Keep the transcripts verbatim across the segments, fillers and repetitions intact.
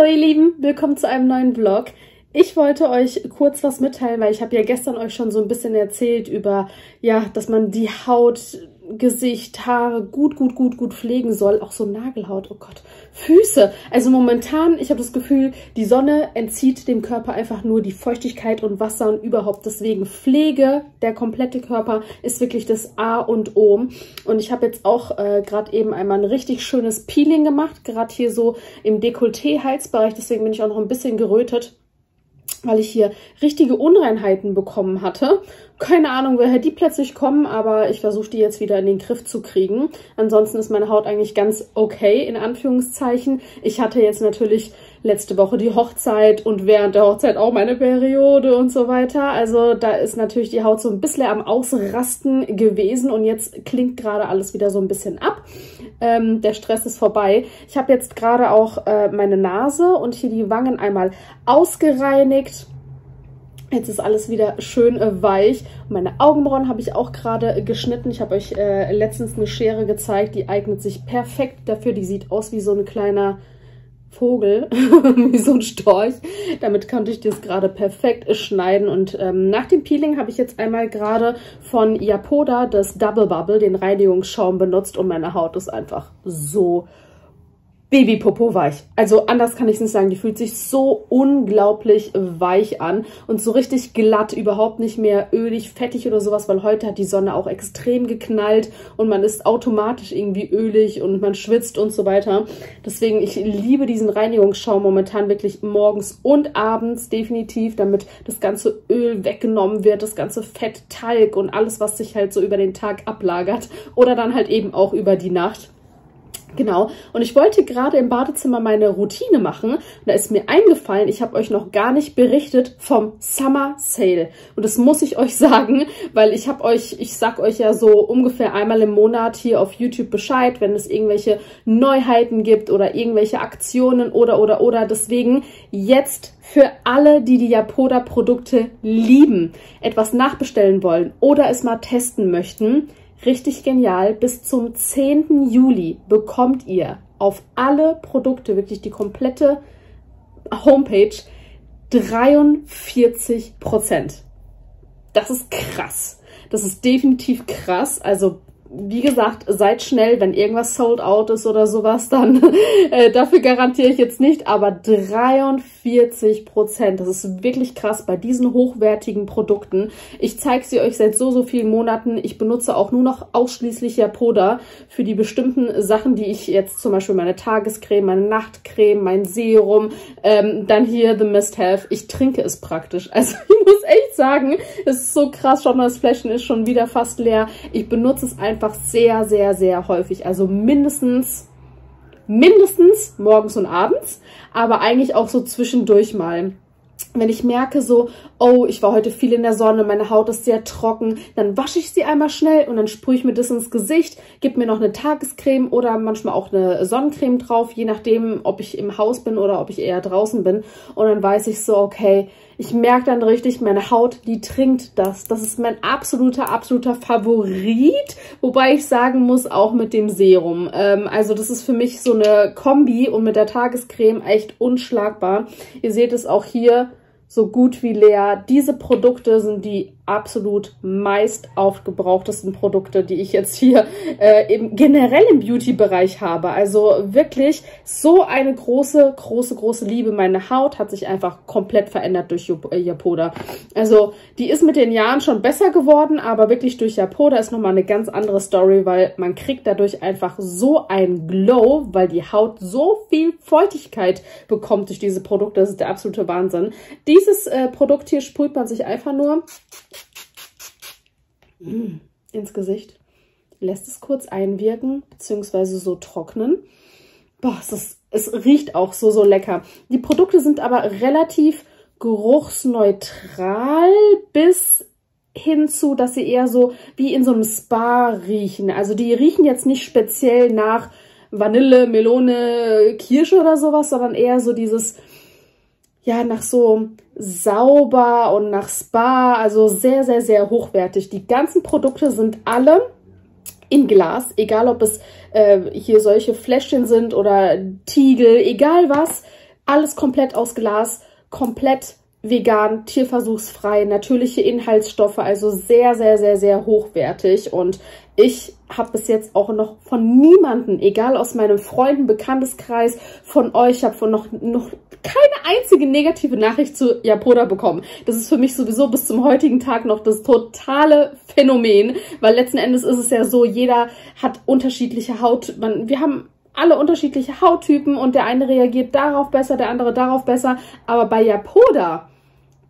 Hallo ihr Lieben, willkommen zu einem neuen Vlog. Ich wollte euch kurz was mitteilen, weil ich habe ja gestern euch schon so ein bisschen erzählt über, ja, dass man die Haut, Gesicht, Haare gut, gut, gut, gut pflegen soll. Auch so Nagelhaut, oh Gott, Füße. Also momentan, ich habe das Gefühl, die Sonne entzieht dem Körper einfach nur die Feuchtigkeit und Wasser und überhaupt. Deswegen Pflege, der komplette Körper ist wirklich das A und O. Und ich habe jetzt auch äh, gerade eben einmal ein richtig schönes Peeling gemacht, gerade hier so im Dekolleté-Halsbereich. Deswegen bin ich auch noch ein bisschen gerötet, weil ich hier richtige Unreinheiten bekommen hatte. Keine Ahnung, woher die plötzlich kommen, aber ich versuche die jetzt wieder in den Griff zu kriegen. Ansonsten ist meine Haut eigentlich ganz okay, in Anführungszeichen. Ich hatte jetzt natürlich letzte Woche die Hochzeit und während der Hochzeit auch meine Periode und so weiter. Also da ist natürlich die Haut so ein bisschen am Ausrasten gewesen und jetzt klingt gerade alles wieder so ein bisschen ab. Ähm, der Stress ist vorbei. Ich habe jetzt gerade auch äh, meine Nase und hier die Wangen einmal ausgereinigt. Jetzt ist alles wieder schön äh, weich. Meine Augenbrauen habe ich auch gerade geschnitten. Ich habe euch äh, letztens eine Schere gezeigt. Die eignet sich perfekt dafür. Die sieht aus wie so ein kleiner Vogel, wie so ein Storch. Damit konnte ich das gerade perfekt schneiden. Und ähm, nach dem Peeling habe ich jetzt einmal gerade von Yepoda das Double Bubble, den Reinigungsschaum, benutzt. Und meine Haut ist einfach so Babypopo weich. Also anders kann ich es nicht sagen. Die fühlt sich so unglaublich weich an und so richtig glatt, überhaupt nicht mehr ölig, fettig oder sowas, weil heute hat die Sonne auch extrem geknallt und man ist automatisch irgendwie ölig und man schwitzt und so weiter. Deswegen, ich liebe diesen Reinigungsschaum momentan wirklich morgens und abends definitiv, damit das ganze Öl weggenommen wird, das ganze Fett, Talg und alles, was sich halt so über den Tag ablagert oder dann halt eben auch über die Nacht. Genau, und ich wollte gerade im Badezimmer meine Routine machen und da ist mir eingefallen, ich habe euch noch gar nicht berichtet vom Summer Sale. Und das muss ich euch sagen, weil ich habe euch, ich sag euch ja so ungefähr einmal im Monat hier auf YouTube Bescheid, wenn es irgendwelche Neuheiten gibt oder irgendwelche Aktionen oder, oder, oder. Deswegen jetzt für alle, die die Yepoda Produkte lieben, etwas nachbestellen wollen oder es mal testen möchten, richtig genial, bis zum zehnten Juli bekommt ihr auf alle Produkte, wirklich die komplette Homepage, dreiundvierzig Prozent. Das ist krass. Das ist definitiv krass. Also wie gesagt, seid schnell, wenn irgendwas sold out ist oder sowas, dann äh, dafür garantiere ich jetzt nicht, aber dreiundvierzig Prozent, das ist wirklich krass bei diesen hochwertigen Produkten. Ich zeige sie euch seit so, so vielen Monaten. Ich benutze auch nur noch ausschließlich Yepoda für die bestimmten Sachen, die ich jetzt zum Beispiel meine Tagescreme, meine Nachtcreme, mein Serum, ähm, dann hier The Mist Health. Ich trinke es praktisch. Also ich muss echt sagen, es ist so krass, schon mal das Fläschchen ist schon wieder fast leer. Ich benutze es einfach Einfach sehr, sehr, sehr häufig. Also mindestens, mindestens morgens und abends, aber eigentlich auch so zwischendurch mal. Wenn ich merke so, oh, ich war heute viel in der Sonne, meine Haut ist sehr trocken, dann wasche ich sie einmal schnell und dann sprühe ich mir das ins Gesicht, gebe mir noch eine Tagescreme oder manchmal auch eine Sonnencreme drauf, je nachdem, ob ich im Haus bin oder ob ich eher draußen bin. Und dann weiß ich so, okay, ich merke dann richtig, meine Haut, die trinkt das. Das ist mein absoluter, absoluter Favorit, wobei ich sagen muss, auch mit dem Serum. Ähm, also das ist für mich so eine Kombi und mit der Tagescreme echt unschlagbar. Ihr seht es auch hier, so gut wie leer. Diese Produkte sind die absolut meist aufgebrauchtesten Produkte, die ich jetzt hier äh, eben generell im Beauty-Bereich habe. Also wirklich so eine große, große, große Liebe. Meine Haut hat sich einfach komplett verändert durch Yepoda. Also die ist mit den Jahren schon besser geworden, aber wirklich durch Yepoda ist nochmal eine ganz andere Story, weil man kriegt dadurch einfach so ein Glow, weil die Haut so viel Feuchtigkeit bekommt durch diese Produkte. Das ist der absolute Wahnsinn. Dieses äh, Produkt hier sprüht man sich einfach nur ins Gesicht, lässt es kurz einwirken, beziehungsweise so trocknen. Boah, es, ist, es riecht auch so, so lecker. Die Produkte sind aber relativ geruchsneutral bis hinzu, dass sie eher so wie in so einem Spa riechen. Also die riechen jetzt nicht speziell nach Vanille, Melone, Kirsche oder sowas, sondern eher so dieses, ja, nach so sauber und nach Spa, also sehr, sehr, sehr hochwertig. Die ganzen Produkte sind alle in Glas, egal ob es äh, hier solche Fläschchen sind oder Tiegel, egal was. Alles komplett aus Glas, komplett vegan, tierversuchsfrei, natürliche Inhaltsstoffe, also sehr, sehr, sehr, sehr hochwertig. Und ich habe bis jetzt auch noch von niemanden, egal aus meinem Freunden, Bekannteskreis, von euch, ich habe von noch, noch keine einzige negative Nachricht zu Yepoda bekommen. Das ist für mich sowieso bis zum heutigen Tag noch das totale Phänomen, weil letzten Endes ist es ja so, jeder hat unterschiedliche Haut. Man, wir haben alle unterschiedliche Hauttypen und der eine reagiert darauf besser, der andere darauf besser. Aber bei Yepoda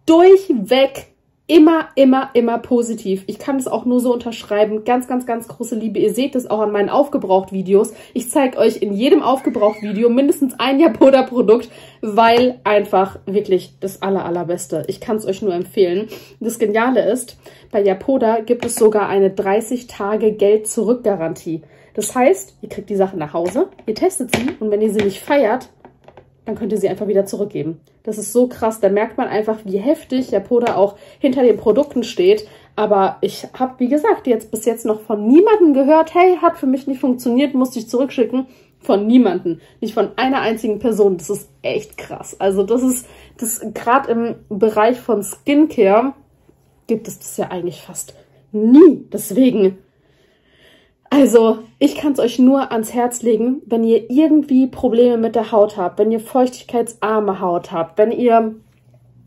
durchweg immer, immer, immer positiv. Ich kann es auch nur so unterschreiben. Ganz, ganz, ganz große Liebe. Ihr seht es auch an meinen Aufgebraucht-Videos. Ich zeige euch in jedem Aufgebraucht-Video mindestens ein Yepoda-Produkt, weil einfach wirklich das aller, allerbeste. Ich kann es euch nur empfehlen. Das Geniale ist, bei Yepoda gibt es sogar eine dreißig Tage Geld-Zurück-Garantie. Das heißt, ihr kriegt die Sache nach Hause, ihr testet sie und wenn ihr sie nicht feiert, dann könnt ihr sie einfach wieder zurückgeben. Das ist so krass, da merkt man einfach, wie heftig Yepoda auch hinter den Produkten steht. Aber ich habe, wie gesagt, jetzt bis jetzt noch von niemandem gehört, hey, hat für mich nicht funktioniert, musste ich zurückschicken. Von niemandem, nicht von einer einzigen Person. Das ist echt krass. Also das ist, das gerade im Bereich von Skincare gibt es das ja eigentlich fast nie. Deswegen... Also, ich kann es euch nur ans Herz legen, wenn ihr irgendwie Probleme mit der Haut habt, wenn ihr feuchtigkeitsarme Haut habt, wenn ihr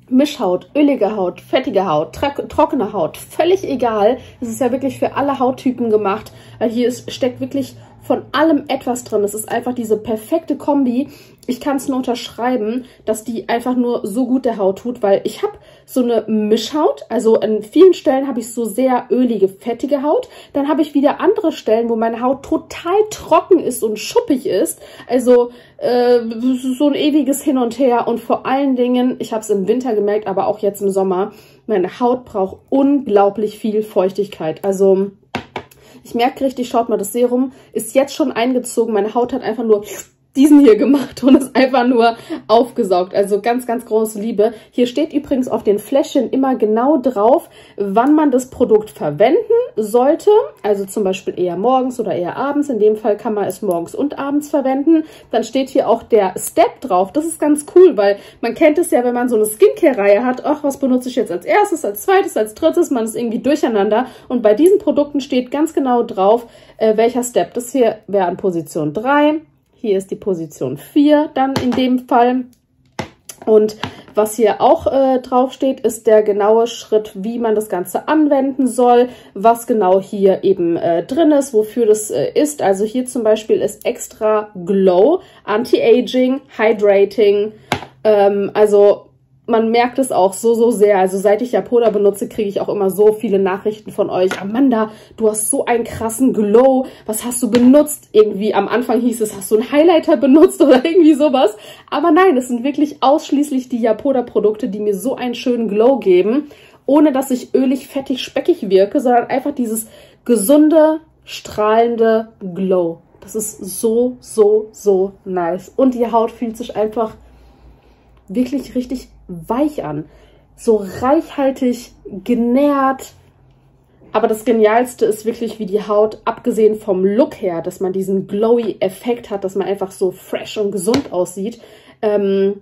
Mischhaut, ölige Haut, fettige Haut, trockene Haut, völlig egal. Es ist ja wirklich für alle Hauttypen gemacht, weil hier ist, steckt wirklich von allem etwas drin. Es ist einfach diese perfekte Kombi. Ich kann es nur unterschreiben, dass die einfach nur so gut der Haut tut, weil ich habe so eine Mischhaut. Also an vielen Stellen habe ich so sehr ölige, fettige Haut. Dann habe ich wieder andere Stellen, wo meine Haut total trocken ist und schuppig ist. Also äh, so ein ewiges Hin und Her. Und vor allen Dingen, ich habe es im Winter gemerkt, aber auch jetzt im Sommer, meine Haut braucht unglaublich viel Feuchtigkeit. Also... Ich merke richtig, schaut mal, das Serum ist jetzt schon eingezogen. Meine Haut hat einfach nur diesen hier gemacht und ist einfach nur aufgesaugt. Also ganz, ganz große Liebe. Hier steht übrigens auf den Fläschchen immer genau drauf, wann man das Produkt verwenden sollte. Also zum Beispiel eher morgens oder eher abends. In dem Fall kann man es morgens und abends verwenden. Dann steht hier auch der Step drauf. Das ist ganz cool, weil man kennt es ja, wenn man so eine Skincare-Reihe hat. Ach, was benutze ich jetzt als erstes, als zweites, als drittes? Man ist irgendwie durcheinander. Und bei diesen Produkten steht ganz genau drauf, äh, welcher Step. Das hier wäre an Position drei. Hier ist die Position vier dann in dem Fall. Und was hier auch äh, drauf steht, ist der genaue Schritt, wie man das Ganze anwenden soll, was genau hier eben äh, drin ist, wofür das äh, ist. Also hier zum Beispiel ist extra Glow, Anti-Aging, Hydrating. Ähm, also man merkt es auch so, so sehr. Also seit ich Yepoda benutze, kriege ich auch immer so viele Nachrichten von euch. Amanda, du hast so einen krassen Glow. Was hast du benutzt? Irgendwie am Anfang hieß es, hast du einen Highlighter benutzt oder irgendwie sowas. Aber nein, es sind wirklich ausschließlich die Yepoda-Produkte, die mir so einen schönen Glow geben, ohne dass ich ölig, fettig, speckig wirke, sondern einfach dieses gesunde, strahlende Glow. Das ist so, so, so nice. Und die Haut fühlt sich einfach wirklich richtig weich an, so reichhaltig genährt. Aber das Genialste ist wirklich, wie die Haut, abgesehen vom Look her, dass man diesen glowy Effekt hat, dass man einfach so fresh und gesund aussieht. Ähm,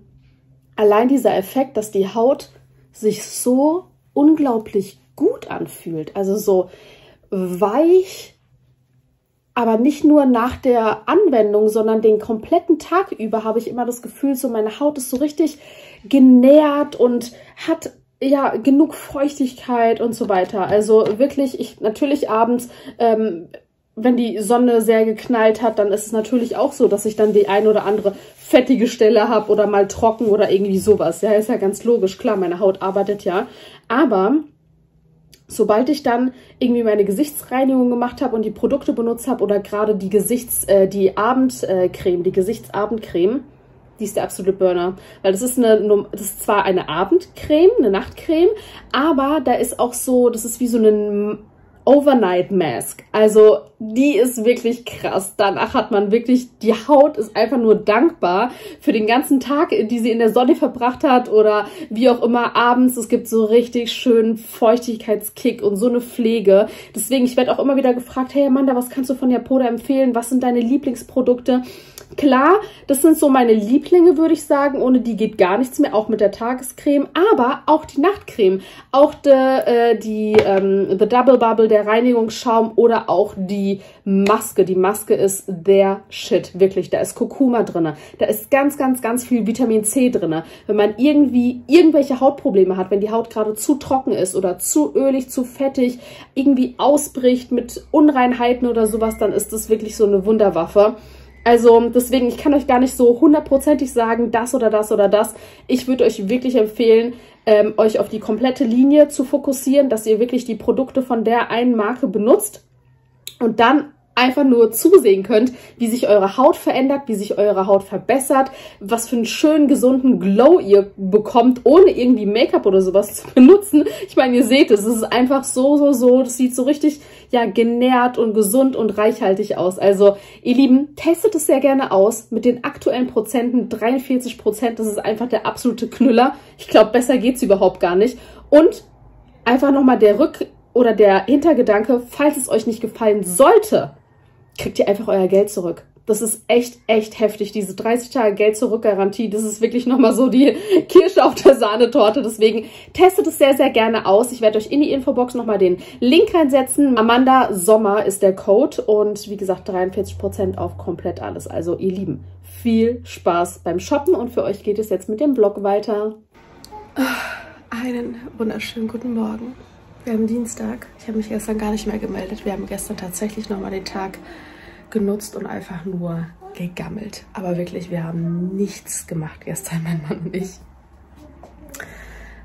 allein dieser Effekt, dass die Haut sich so unglaublich gut anfühlt, also so weich, aber nicht nur nach der Anwendung, sondern den kompletten Tag über habe ich immer das Gefühl, so meine Haut ist so richtig genährt und hat ja genug Feuchtigkeit und so weiter. Also wirklich, ich natürlich abends, ähm, wenn die Sonne sehr geknallt hat, dann ist es natürlich auch so, dass ich dann die ein oder andere fettige Stelle habe oder mal trocken oder irgendwie sowas. Ja, ist ja ganz logisch, klar, meine Haut arbeitet ja. Aber... sobald ich dann irgendwie meine Gesichtsreinigung gemacht habe und die Produkte benutzt habe oder gerade die Gesichts-, äh, die Abendcreme, die Gesichtsabendcreme, die ist der absolute Burner. Weil das ist eine, das ist zwar eine Abendcreme, eine Nachtcreme, aber da ist auch so, das ist wie so eine Overnight Mask. Also die ist wirklich krass. Danach hat man wirklich, die Haut ist einfach nur dankbar für den ganzen Tag, die sie in der Sonne verbracht hat oder wie auch immer abends. Es gibt so richtig schönen Feuchtigkeitskick und so eine Pflege. Deswegen, ich werde auch immer wieder gefragt, hey Amanda, was kannst du von Yepoda empfehlen? Was sind deine Lieblingsprodukte? Klar, das sind so meine Lieblinge, würde ich sagen. Ohne die geht gar nichts mehr, auch mit der Tagescreme. Aber auch die Nachtcreme, auch de, äh, die ähm, The Double Bubble, der Reinigungsschaum oder auch die Maske. Die Maske ist der Shit, wirklich. Da ist Kurkuma drin, da ist ganz, ganz, ganz viel Vitamin C drin. Wenn man irgendwie irgendwelche Hautprobleme hat, wenn die Haut gerade zu trocken ist oder zu ölig, zu fettig, irgendwie ausbricht mit Unreinheiten oder sowas, dann ist das wirklich so eine Wunderwaffe. Also deswegen, ich kann euch gar nicht so hundertprozentig sagen, das oder das oder das. Ich würde euch wirklich empfehlen, ähm, euch auf die komplette Linie zu fokussieren, dass ihr wirklich die Produkte von der einen Marke benutzt und dann einfach nur zusehen könnt, wie sich eure Haut verändert, wie sich eure Haut verbessert, was für einen schönen, gesunden Glow ihr bekommt, ohne irgendwie Make-up oder sowas zu benutzen. Ich meine, ihr seht es, es ist einfach so, so, so, das sieht so richtig, ja, genährt und gesund und reichhaltig aus. Also, ihr Lieben, testet es sehr gerne aus mit den aktuellen Prozenten, dreiundvierzig Prozent, das ist einfach der absolute Knüller. Ich glaube, besser geht's überhaupt gar nicht. Und einfach nochmal der Rück- oder der Hintergedanke, falls es euch nicht gefallen sollte, kriegt ihr einfach euer Geld zurück. Das ist echt, echt heftig. Diese dreißig Tage Geld-Zurück-Garantie, das ist wirklich nochmal so die Kirsche auf der Sahnetorte. Deswegen testet es sehr, sehr gerne aus. Ich werde euch in die Infobox nochmal den Link reinsetzen. Amanda Sommer ist der Code und wie gesagt dreiundvierzig Prozent auf komplett alles. Also ihr Lieben, viel Spaß beim Shoppen und für euch geht es jetzt mit dem Vlog weiter. Einen wunderschönen guten Morgen. Wir haben Dienstag. Ich habe mich gestern gar nicht mehr gemeldet. Wir haben gestern tatsächlich nochmal den Tag genutzt und einfach nur gegammelt. Aber wirklich, wir haben nichts gemacht gestern, mein Mann und ich.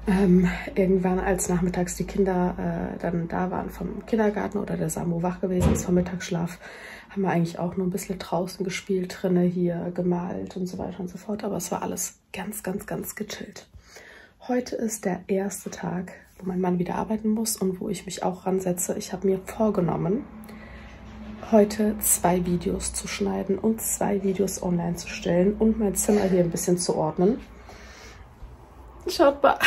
Ähm, irgendwann, als nachmittags die Kinder äh, dann da waren vom Kindergarten oder der Samu wach gewesen ist vom Mittagsschlaf, haben wir eigentlich auch nur ein bisschen draußen gespielt, drinne hier gemalt und so weiter und so fort. Aber es war alles ganz, ganz, ganz gechillt. Heute ist der erste Tag, wo mein Mann wieder arbeiten muss und wo ich mich auch ransetze. Ich habe mir vorgenommen, heute zwei Videos zu schneiden und zwei Videos online zu stellen und mein Zimmer hier ein bisschen zu ordnen. Schaut mal,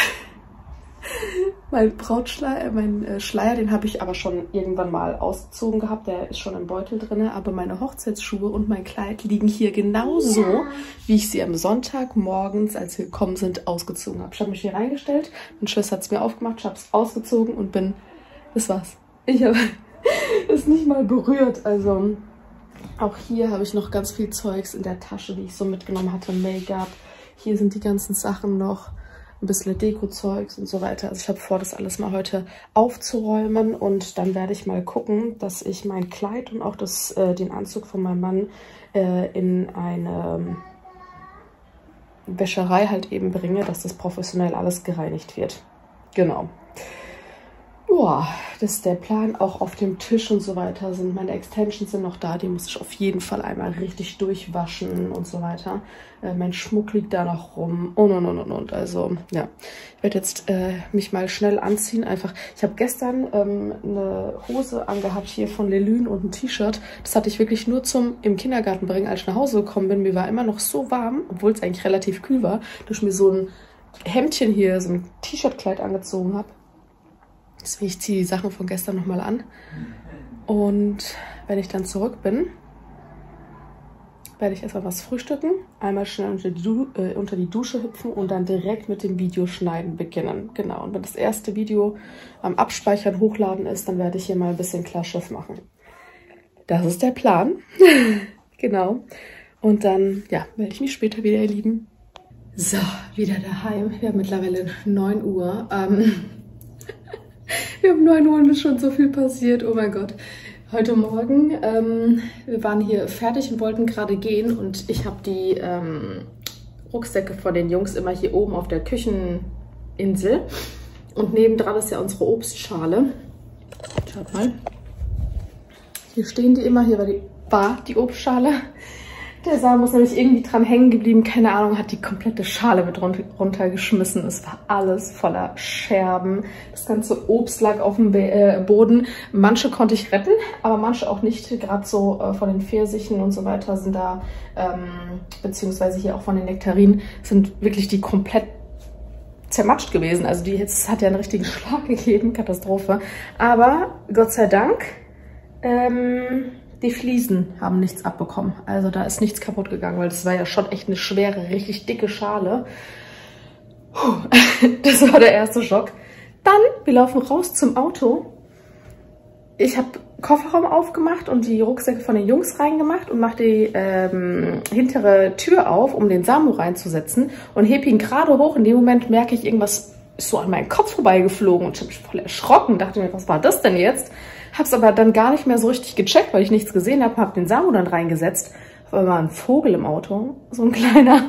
mein Brautschleier, mein Schleier, den habe ich aber schon irgendwann mal ausgezogen gehabt, der ist schon im Beutel drin, aber meine Hochzeitsschuhe und mein Kleid liegen hier genauso, ja, wie ich sie am Sonntag morgens, als wir gekommen sind, ausgezogen habe. Ich habe mich hier reingestellt, meine Schwester hat es mir aufgemacht, ich habe es ausgezogen und bin, das war's. Ich habe es nicht mal berührt, also auch hier habe ich noch ganz viel Zeugs in der Tasche, die ich so mitgenommen hatte, Make-up, hier sind die ganzen Sachen noch, ein bisschen Deko-Zeugs und so weiter. Also ich habe vor, das alles mal heute aufzuräumen und dann werde ich mal gucken, dass ich mein Kleid und auch das, äh, den Anzug von meinem Mann äh, in eine Wäscherei halt eben bringe, dass das professionell alles gereinigt wird. Genau. Ja, das ist der Plan. Auch auf dem Tisch und so weiter sind meine Extensions sind noch da. Die muss ich auf jeden Fall einmal richtig durchwaschen und so weiter. Äh, mein Schmuck liegt da noch rum und und und und und. Also ja, ich werde jetzt äh, mich mal schnell anziehen. Einfach, ich habe gestern ähm, eine Hose angehabt hier von Lelün und ein T-Shirt. Das hatte ich wirklich nur zum im Kindergarten bringen, als ich nach Hause gekommen bin. Mir war immer noch so warm, obwohl es eigentlich relativ kühl war, dass ich mir so ein Hemdchen hier, so ein T-Shirt-Kleid angezogen habe. Deswegen, ich ziehe die Sachen von gestern nochmal an. Und wenn ich dann zurück bin, werde ich erstmal was frühstücken, einmal schnell unter die, du äh, unter die Dusche hüpfen und dann direkt mit dem Videoschneiden beginnen. Genau, und wenn das erste Video am Abspeichern, Hochladen ist, dann werde ich hier mal ein bisschen Klarschiff machen. Das ist der Plan. Genau. Und dann, ja, melde ich mich später wieder, ihr Lieben. So, wieder daheim. Wir haben mittlerweile neun Uhr. Ähm... Wir haben neun Uhr und ist schon so viel passiert, oh mein Gott. Heute Morgen, ähm, wir waren hier fertig und wollten gerade gehen und ich habe die ähm, Rucksäcke von den Jungs immer hier oben auf der Kücheninsel. Und nebendran ist ja unsere Obstschale. Schaut mal. Hier stehen die immer, hier war die, war die Obstschale. Der Saal muss nämlich irgendwie dran hängen geblieben, keine Ahnung, hat die komplette Schale mit runtergeschmissen. Es war alles voller Scherben. Das ganze Obst lag auf dem Boden. Manche konnte ich retten, aber manche auch nicht. Gerade so äh, von den Pfirsichen und so weiter sind da, ähm, beziehungsweise hier auch von den Nektarinen, sind wirklich die komplett zermatscht gewesen. Also die jetzt hat ja einen richtigen Schlag gegeben, Katastrophe. Aber Gott sei Dank, ähm... Die Fliesen haben nichts abbekommen. Also da ist nichts kaputt gegangen, weil das war ja schon echt eine schwere, richtig dicke Schale. Puh, das war der erste Schock. Dann, wir laufen raus zum Auto. Ich habe Kofferraum aufgemacht und die Rucksäcke von den Jungs reingemacht und mache die ähm, hintere Tür auf, um den Samu reinzusetzen und hebe ihn gerade hoch. In dem Moment merke ich, irgendwas ist so an meinem Kopf vorbeigeflogen und ich habe mich voll erschrocken. Dachte mir, was war das denn jetzt? Hab's aber dann gar nicht mehr so richtig gecheckt, weil ich nichts gesehen habe. Habe den Samu dann reingesetzt. Aber war ein Vogel im Auto, so ein kleiner,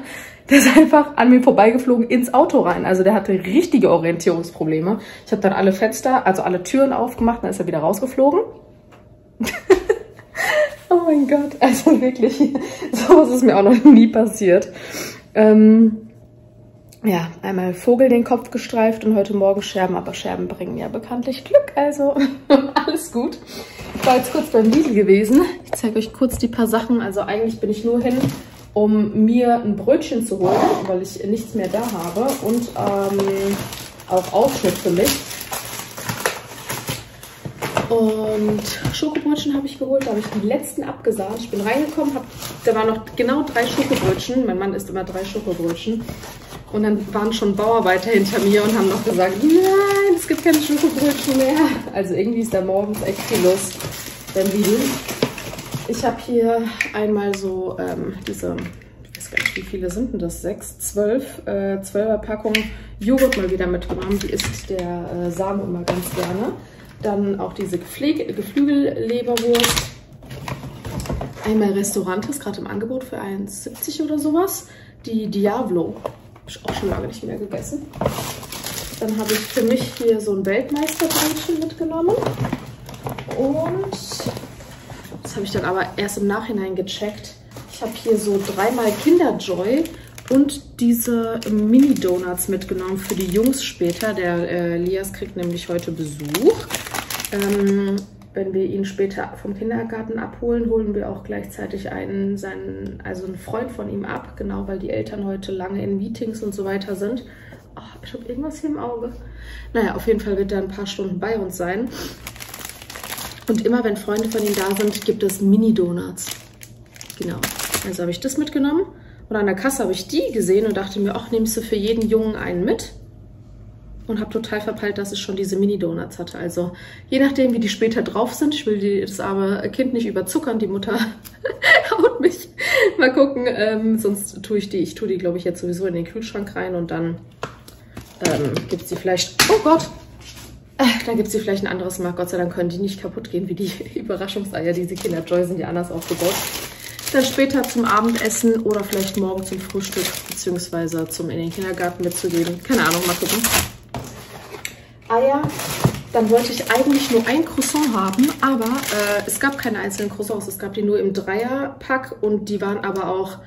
der ist einfach an mir vorbeigeflogen ins Auto rein. Also der hatte richtige Orientierungsprobleme. Ich habe dann alle Fenster, also alle Türen aufgemacht, dann ist er wieder rausgeflogen. Oh mein Gott, also wirklich, sowas ist mir auch noch nie passiert. Ähm, ja, einmal Vogel den Kopf gestreift und heute Morgen Scherben, aber Scherben bringen ja bekanntlich Glück, also alles gut. Ich war jetzt kurz beim Lidl gewesen. Ich zeige euch kurz die paar Sachen. Also eigentlich bin ich nur hin, um mir ein Brötchen zu holen, weil ich nichts mehr da habe und ähm, auch Aufschnitt für mich. Und Schokobrötchen habe ich geholt, da habe ich die letzten abgesagt. Ich bin reingekommen, hab, da waren noch genau drei Schokobrötchen. Mein Mann isst immer drei Schokobrötchen. Und dann waren schon Bauarbeiter hinter mir und haben noch gesagt, nein, es gibt keine Schokobrötchen mehr. Also irgendwie ist da morgens echt viel los beim Lidl. Ich habe hier einmal so ähm, diese, ich weiß gar nicht, wie viele sind denn das? Sechs, zwölf, äh, zwölfer Packung Joghurt mal wieder mitgenommen. Die isst der äh, Samu immer ganz gerne. Dann auch diese Geflügelleberwurst. Einmal Restaurant ist gerade im Angebot für eins siebzig oder sowas. Die Diablo. Habe ich auch schon lange nicht mehr gegessen. Dann habe ich für mich hier so ein Weltmeisterbrötchen mitgenommen. Und das habe ich dann aber erst im Nachhinein gecheckt. Ich habe hier so dreimal Kinder Joy und diese Mini-Donuts mitgenommen für die Jungs später. Der äh, Elias kriegt nämlich heute Besuch. Ähm, wenn wir ihn später vom Kindergarten abholen, holen wir auch gleichzeitig einen, seinen, also einen Freund von ihm ab. Genau, weil die Eltern heute lange in Meetings und so weiter sind. Oh, ich habe irgendwas hier im Auge. Naja, auf jeden Fall wird er ein paar Stunden bei uns sein. Und immer wenn Freunde von ihm da sind, gibt es Mini-Donuts. Genau, also habe ich das mitgenommen. Und an der Kasse habe ich die gesehen und dachte mir, ach, nimmst du für jeden Jungen einen mit? Und habe total verpeilt, dass ich schon diese Mini-Donuts hatte. Also je nachdem, wie die später drauf sind. Ich will die, das arme Kind nicht überzuckern, die Mutter haut mich. Mal gucken, ähm, sonst tue ich die. Ich tue die, glaube ich, jetzt sowieso in den Kühlschrank rein und dann ähm, gibt es die vielleicht... Oh Gott! Dann gibt es die vielleicht ein anderes Mal. Gott sei Dank können die nicht kaputt gehen wie die Überraschungseier. Diese Kinder Joy sind ja anders aufgebaut. Dann später zum Abendessen oder vielleicht morgen zum Frühstück beziehungsweise zum in den Kindergarten mitzugeben. Keine Ahnung, mal gucken. Eier, dann wollte ich eigentlich nur ein Croissant haben, aber äh, es gab keine einzelnen Croissants. Es gab die nur im Dreierpack und die waren aber auch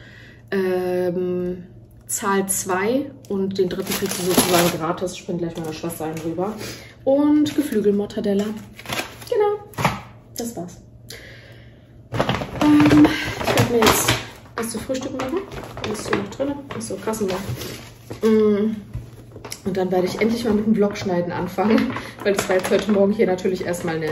ähm, Zahl zwei und den dritten kriegst du sozusagen gratis. Ich bin gleich meiner Schwester ein rüber. Und Geflügelmortadella. Genau, das war's. Ähm, ich werde mir jetzt was zu Frühstück machen. Ist hier noch drin? Achso, krass noch. Mm. Und dann werde ich endlich mal mit dem Vlogschneiden anfangen. Weil das war jetzt heute Morgen hier natürlich erstmal eine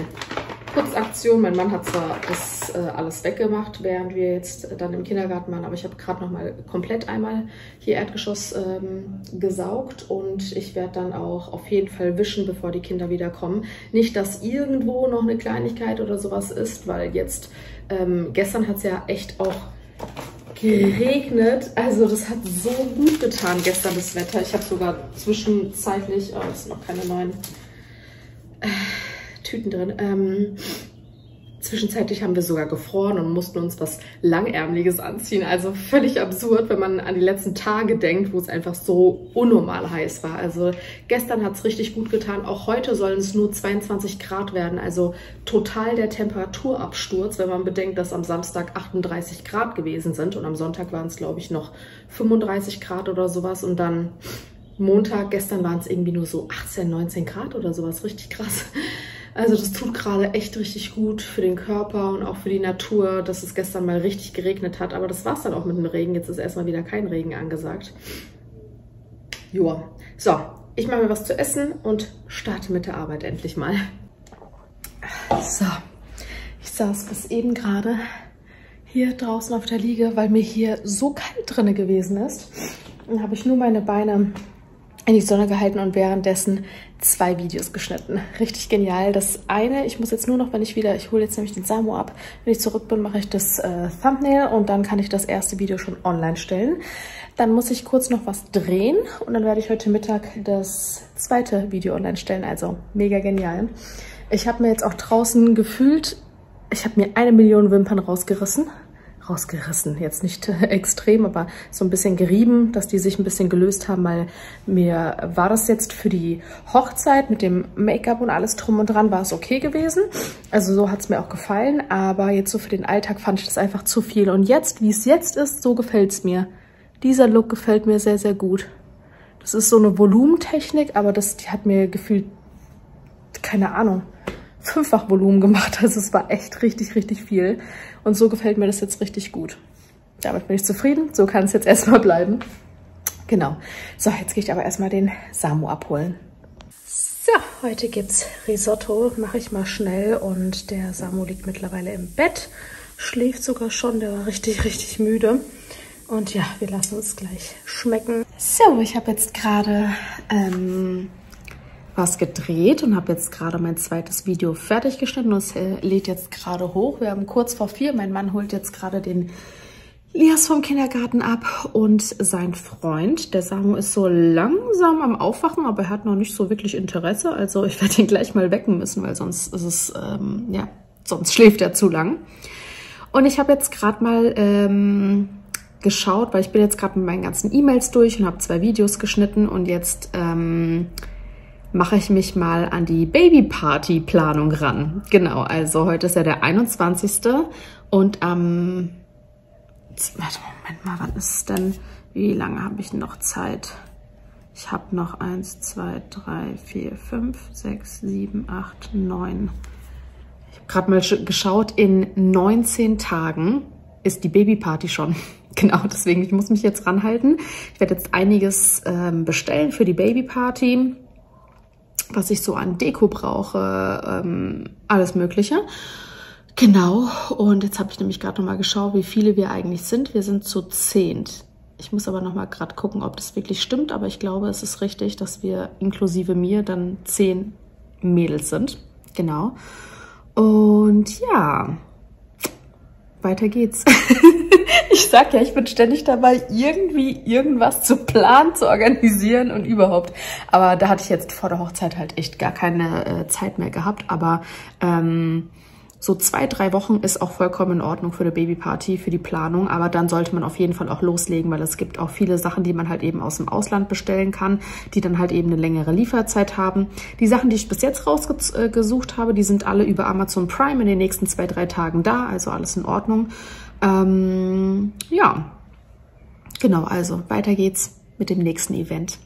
Kurzaktion. Mein Mann hat zwar das äh, alles weggemacht, während wir jetzt dann im Kindergarten waren. Aber ich habe gerade nochmal komplett einmal hier Erdgeschoss ähm, gesaugt. Und ich werde dann auch auf jeden Fall wischen, bevor die Kinder wiederkommen. Nicht, dass irgendwo noch eine Kleinigkeit oder sowas ist, weil jetzt... Ähm, gestern hat es ja echt auch geregnet, also das hat so gut getan gestern das Wetter. Ich habe sogar zwischenzeitlich, oh, es sind noch keine neuen äh, Tüten drin, ähm, zwischenzeitlich haben wir sogar gefroren und mussten uns was Langärmeliges anziehen. Also völlig absurd, wenn man an die letzten Tage denkt, wo es einfach so unnormal heiß war. Also gestern hat es richtig gut getan. Auch heute sollen es nur zweiundzwanzig Grad werden. Also total der Temperaturabsturz, wenn man bedenkt, dass am Samstag achtunddreißig Grad gewesen sind. Und am Sonntag waren es, glaube ich, noch fünfunddreißig Grad oder sowas. Und dann Montag, gestern waren es irgendwie nur so achtzehn, neunzehn Grad oder sowas. Richtig krass. Also das tut gerade echt richtig gut für den Körper und auch für die Natur, dass es gestern mal richtig geregnet hat. Aber das war es dann auch mit dem Regen. Jetzt ist erstmal wieder kein Regen angesagt. Joa. So, ich mache mir was zu essen und starte mit der Arbeit endlich mal. So, ich saß bis eben gerade hier draußen auf der Liege, weil mir hier so kalt drinne gewesen ist. Dann habe ich nur meine Beine in die Sonne gehalten und währenddessen zwei Videos geschnitten. Richtig genial. Das eine, ich muss jetzt nur noch, wenn ich wieder, ich hole jetzt nämlich den Samo ab, wenn ich zurück bin, mache ich das äh, Thumbnail und dann kann ich das erste Video schon online stellen. Dann muss ich kurz noch was drehen und dann werde ich heute Mittag das zweite Video online stellen. Also mega genial. Ich habe mir jetzt auch draußen gefühlt, ich habe mir eine Million Wimpern rausgerissen. rausgerissen. Jetzt nicht extrem, aber so ein bisschen gerieben, dass die sich ein bisschen gelöst haben, weil mir war das jetzt für die Hochzeit mit dem Make-up und alles drum und dran, war es okay gewesen. Also so hat es mir auch gefallen, aber jetzt so für den Alltag fand ich das einfach zu viel. Und jetzt, wie es jetzt ist, so gefällt es mir. Dieser Look gefällt mir sehr, sehr gut. Das ist so eine Volumentechnik, aber das die hat mir gefühlt, keine Ahnung, fünffach Volumen gemacht. Also es war echt richtig, richtig viel. Und so gefällt mir das jetzt richtig gut. Damit bin ich zufrieden. So kann es jetzt erstmal bleiben. Genau. So, jetzt gehe ich aber erstmal den Samo abholen. So, heute gibt es Risotto. Mache ich mal schnell. Und der Samo liegt mittlerweile im Bett. Schläft sogar schon. Der war richtig, richtig müde. Und ja, wir lassen uns gleich schmecken. So, ich habe jetzt gerade ähm was gedreht und habe jetzt gerade mein zweites Video fertig geschnitten und es lädt jetzt gerade hoch. Wir haben kurz vor vier. Mein Mann holt jetzt gerade den Elias vom Kindergarten ab und sein Freund. Der Samu ist so langsam am Aufwachen, aber er hat noch nicht so wirklich Interesse. Also ich werde ihn gleich mal wecken müssen, weil sonst ist es, ähm, ja, sonst schläft er zu lang. Und ich habe jetzt gerade mal ähm, geschaut, weil ich bin jetzt gerade mit meinen ganzen E-Mails durch und habe zwei Videos geschnitten und jetzt ähm, mache ich mich mal an die Babyparty-Planung ran. Genau, also heute ist ja der einundzwanzigste und am... Ähm, warte, Moment mal, wann ist es denn? Wie lange habe ich noch Zeit? Ich habe noch eins, zwei, drei, vier, fünf, sechs, sieben, acht, neun. Ich habe gerade mal geschaut, in neunzehn Tagen ist die Babyparty schon. Genau, deswegen, ich muss mich jetzt ranhalten. Ich werde jetzt einiges ähm, bestellen für die Babyparty, was ich so an Deko brauche, ähm, alles Mögliche. Genau, und jetzt habe ich nämlich gerade nochmal geschaut, wie viele wir eigentlich sind. Wir sind zu zehnt. Ich muss aber nochmal gerade gucken, ob das wirklich stimmt, aber ich glaube, es ist richtig, dass wir inklusive mir dann zehn Mädels sind. Genau. Und ja, weiter geht's. Ich sag ja, ich bin ständig dabei, irgendwie irgendwas zu planen, zu organisieren und überhaupt. Aber da hatte ich jetzt vor der Hochzeit halt echt gar keine äh, Zeit mehr gehabt. Aber ähm, so zwei, drei Wochen ist auch vollkommen in Ordnung für eine Babyparty, für die Planung. Aber dann sollte man auf jeden Fall auch loslegen, weil es gibt auch viele Sachen, die man halt eben aus dem Ausland bestellen kann, die dann halt eben eine längere Lieferzeit haben. Die Sachen, die ich bis jetzt rausgesucht habe, die sind alle über Amazon Prime in den nächsten zwei, drei Tagen da. Also alles in Ordnung. Ähm, ja, genau, also weiter geht's mit dem nächsten Event.